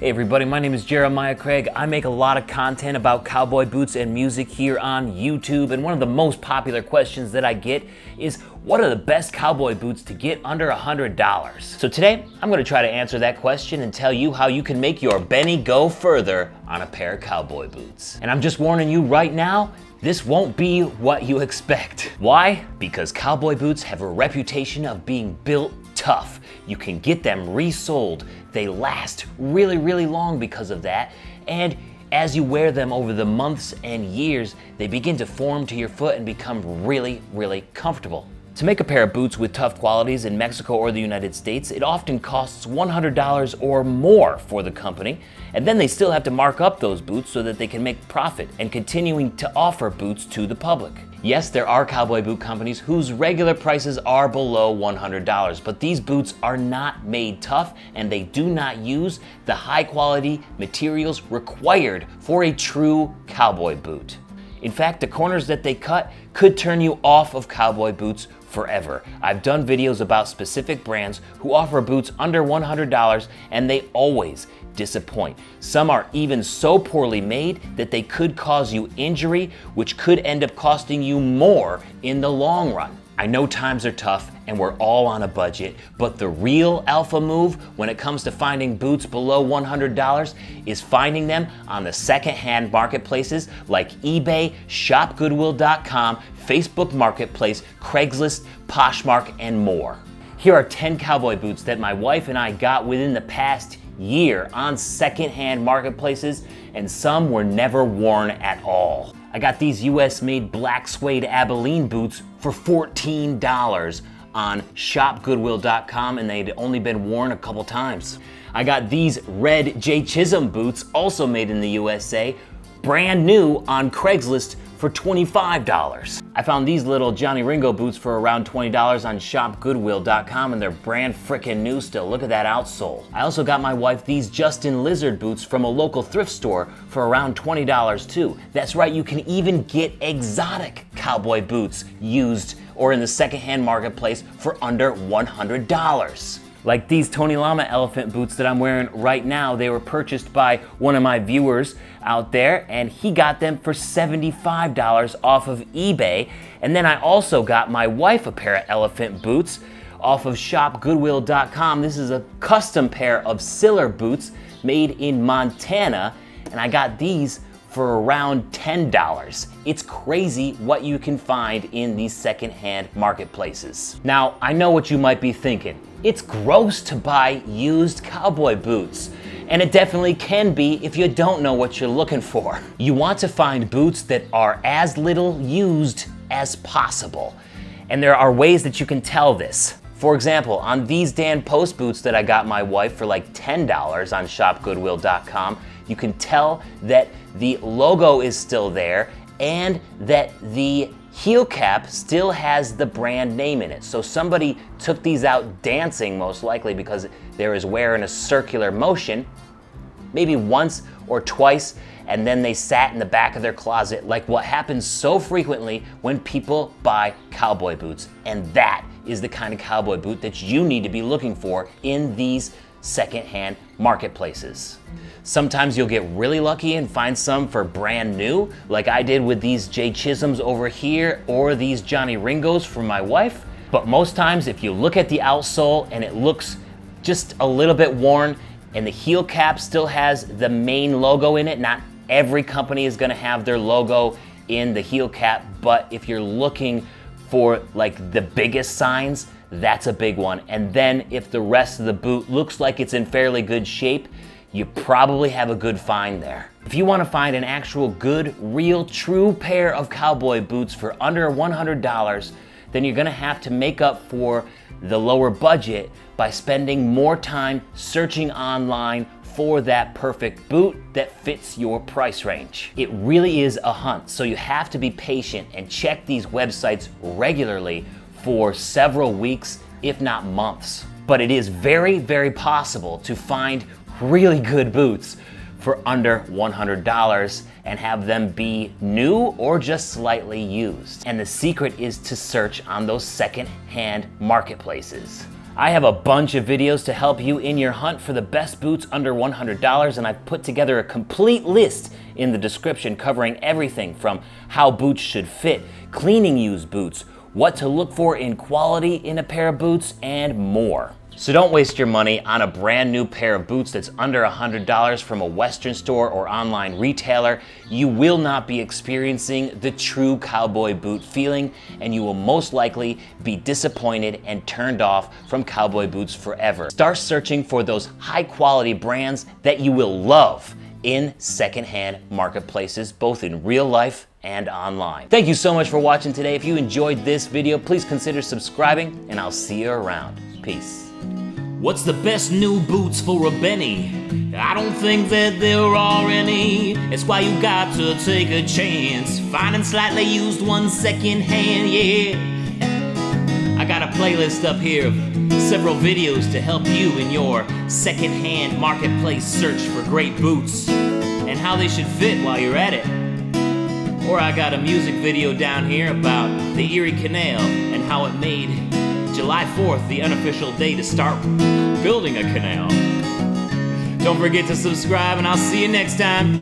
Hey everybody, my name is Jeremiah Craig. I make a lot of content about cowboy boots and music here on YouTube, and one of the most popular questions that I get is, what are the best cowboy boots to get under $100? So today, I'm gonna try to answer that question and tell you how you can make your Benny go further on a pair of cowboy boots. And I'm just warning you right now, this won't be what you expect. Why? Because cowboy boots have a reputation of being built tough. You can get them resold. They last really, really long because of that. And as you wear them over the months and years, they begin to form to your foot and become really, really comfortable. To make a pair of boots with tough qualities in Mexico or the United States, it often costs $100 or more for the company, and then they still have to mark up those boots so that they can make profit and continuing to offer boots to the public. Yes, there are cowboy boot companies whose regular prices are below $100, but these boots are not made tough and they do not use the high quality materials required for a true cowboy boot. In fact, the corners that they cut could turn you off of cowboy boots forever. I've done videos about specific brands who offer boots under $100 and they always disappoint. Some are even so poorly made that they could cause you injury, which could end up costing you more in the long run. I know times are tough and we're all on a budget, but the real alpha move when it comes to finding boots below $100 is finding them on the secondhand marketplaces like eBay, shopgoodwill.com, Facebook Marketplace, Craigslist, Poshmark, and more. Here are 10 cowboy boots that my wife and I got within the past year on secondhand marketplaces, and some were never worn at all. I got these US made black suede Abilene boots for $14 on shopgoodwill.com, and they'd only been worn a couple times. I got these red Jay Chisholm boots, also made in the USA, brand new on Craigslist for $25. I found these little Johnny Ringo boots for around $20 on shopgoodwill.com, and they're brand frickin' new still. Look at that outsole. I also got my wife these Justin lizard boots from a local thrift store for around $20 too. That's right, you can even get exotic cowboy boots used or in the secondhand marketplace for under $100. Like these Tony Lama elephant boots that I'm wearing right now, they were purchased by one of my viewers out there, and he got them for $75 off of eBay. And then I also got my wife a pair of elephant boots off of shopgoodwill.com. This is a custom pair of Siller boots made in Montana, and I got these for around $10. It's crazy what you can find in these secondhand marketplaces. Now, I know what you might be thinking. It's gross to buy used cowboy boots, and it definitely can be if you don't know what you're looking for. You want to find boots that are as little used as possible, and there are ways that you can tell this. For example, on these Dan Post boots that I got my wife for like $10 on shopgoodwill.com, you can tell that the logo is still there and that the heel cap still has the brand name in it. So somebody took these out dancing, most likely, because there is wear in a circular motion, maybe once or twice, and then they sat in the back of their closet, like what happens so frequently when people buy cowboy boots. And that is the kind of cowboy boot that you need to be looking for in these secondhand marketplaces. Sometimes you'll get really lucky and find some for brand new, like I did with these Jay Chisholms over here or these Johnny Ringos for my wife. But most times, if you look at the outsole and it looks just a little bit worn and the heel cap still has the main logo in it, not every company is gonna have their logo in the heel cap, but if you're looking for like the biggest signs, that's a big one. And then if the rest of the boot looks like it's in fairly good shape, you probably have a good find there. If you want to find an actual good, real, true pair of cowboy boots for under $100, then you're gonna have to make up for the lower budget by spending more time searching online for that perfect boot that fits your price range. It really is a hunt, so you have to be patient and check these websites regularly for several weeks, if not months. But it is very, very possible to find really good boots for under $100 and have them be new or just slightly used. And the secret is to search on those second-hand marketplaces. I have a bunch of videos to help you in your hunt for the best boots under $100, and I've put together a complete list in the description covering everything from how boots should fit, cleaning used boots, what to look for in quality in a pair of boots, and more. So don't waste your money on a brand new pair of boots that's under $100 from a Western store or online retailer. You will not be experiencing the true cowboy boot feeling, and you will most likely be disappointed and turned off from cowboy boots forever. Start searching for those high quality brands that you will love in secondhand marketplaces, both in real life and online. Thank you so much for watching today. If you enjoyed this video, please consider subscribing, and I'll see you around. Peace. What's the best new boots for a Benny? I don't think that there are any. It's why you got to take a chance, finding slightly used one second hand, yeah. I got a playlist up here of several videos to help you in your second-hand marketplace search for great boots and how they should fit while you're at it. Or I got a music video down here about the Erie Canal and how it made July 4th, the unofficial day to start building a canal. Don't forget to subscribe, and I'll see you next time.